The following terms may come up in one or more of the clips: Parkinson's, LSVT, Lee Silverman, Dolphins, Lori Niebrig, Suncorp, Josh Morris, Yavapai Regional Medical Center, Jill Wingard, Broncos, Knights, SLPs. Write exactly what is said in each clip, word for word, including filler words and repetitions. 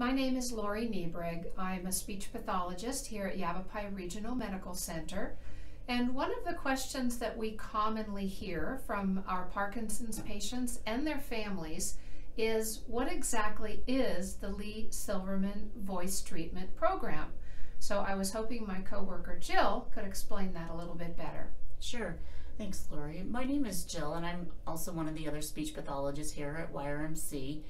My name is Lori Niebrig. I'm a speech pathologist here at Yavapai Regional Medical Center. And one of the questions that we commonly hear from our Parkinson's patients and their families is, what exactly is the Lee Silverman Voice Treatment Program? So I was hoping my coworker Jill could explain that a little bit better. Sure. Thanks, Lori. My name is Jill, and I'm also one of the other speech pathologists here at Y R M C.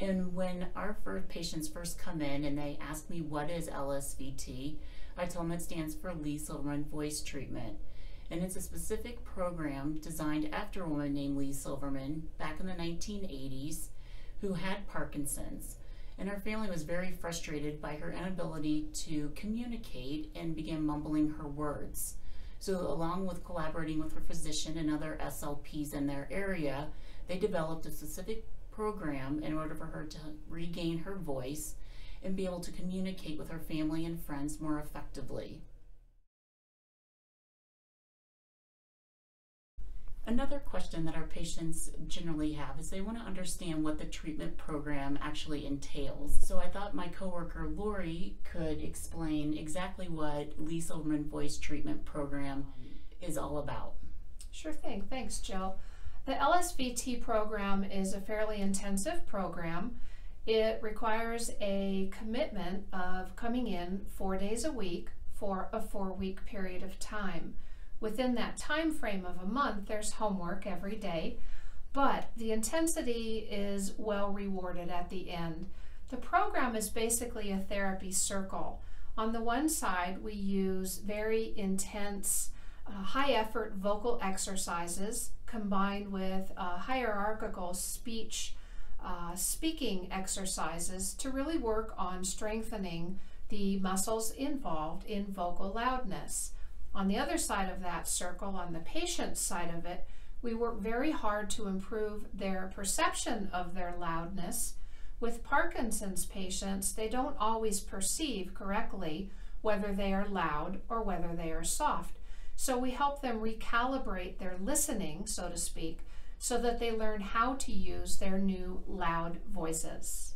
And when our first patients first come in and they ask me what is L S V T, I tell them it stands for Lee Silverman Voice Treatment. And it's a specific program designed after a woman named Lee Silverman back in the nineteen eighties who had Parkinson's. And her family was very frustrated by her inability to communicate and began mumbling her words. So along with collaborating with her physician and other S L Ps in their area, they developed a specific program in order for her to regain her voice and be able to communicate with her family and friends more effectively. Another question that our patients generally have is they want to understand what the treatment program actually entails. So I thought my coworker Lori could explain exactly what Lee Silverman Voice Treatment Program is all about. Sure thing. Thanks, Jill. The L S V T program is a fairly intensive program. It requires a commitment of coming in four days a week for a four-week period of time. Within that time frame of a month, there's homework every day, but the intensity is well rewarded at the end. The program is basically a therapy circle. On the one side, we use very intense, uh, high-effort vocal exercises combined with uh, hierarchical speech uh, speaking exercises to really work on strengthening the muscles involved in vocal loudness. On the other side of that circle, on the patient side of it, we work very hard to improve their perception of their loudness. With Parkinson's patients, they don't always perceive correctly whether they are loud or whether they are soft. So we help them recalibrate their listening, so to speak, so that they learn how to use their new loud voices.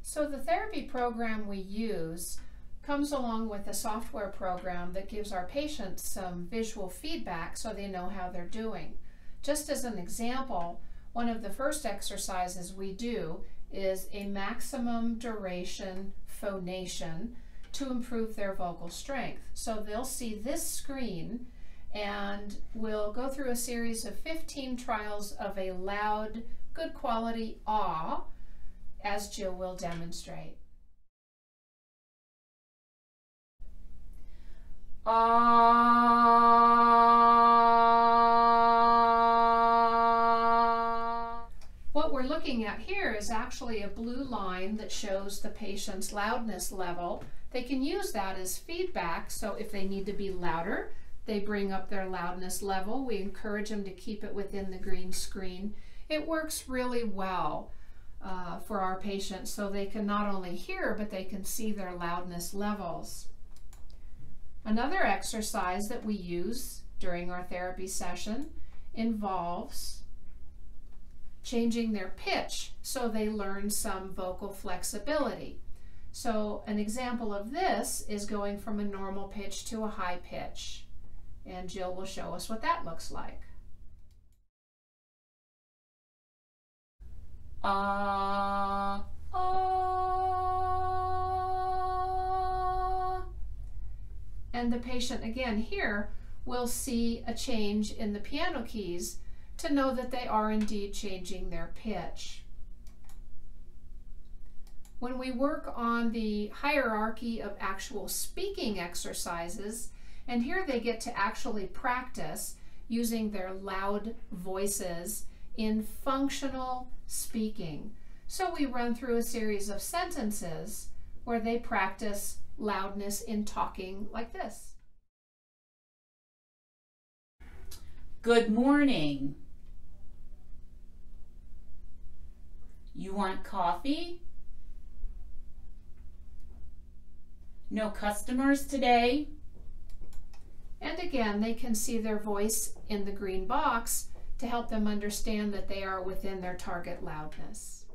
So the therapy program we use comes along with a software program that gives our patients some visual feedback so they know how they're doing. Just as an example, one of the first exercises we do is a maximum duration phonation to improve their vocal strength. So they'll see this screen and we'll go through a series of fifteen trials of a loud, good quality ah, as Jill will demonstrate. Uh, what we're looking at here is actually a blue line that shows the patient's loudness level. They can use that as feedback, so if they need to be louder, they bring up their loudness level. We encourage them to keep it within the green screen. It works really well Uh, for our patients, so they can not only hear, but they can see their loudness levels. Another exercise that we use during our therapy session involves changing their pitch so they learn some vocal flexibility. So an example of this is going from a normal pitch to a high pitch, and Jill will show us what that looks like. Uh, uh. And the patient again here will see a change in the piano keys to know that they are indeed changing their pitch. When we work on the hierarchy of actual speaking exercises, and here they get to actually practice using their loud voices in functional speaking. So we run through a series of sentences where they practice loudness in talking like this. Good morning. You want coffee? No customers today. And again, they can see their voice in the green box to help them understand that they are within their target loudness.